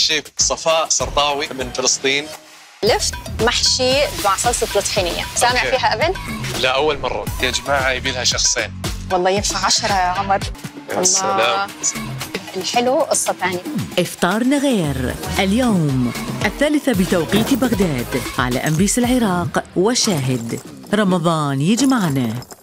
الشيف صفاء سرطاوي من فلسطين. لفت محشي مع صلصه الطحينيه، سامع أوكي. فيها قبل؟ لا أول مرة. يا جماعة يبي لها شخصين. والله ينفع 10 يا عمر. يا سلام. الحلو قصة ثانية. إفطارنا غير اليوم الثالثة بتوقيت بغداد على MBC العراق وشاهد. رمضان يجمعنا.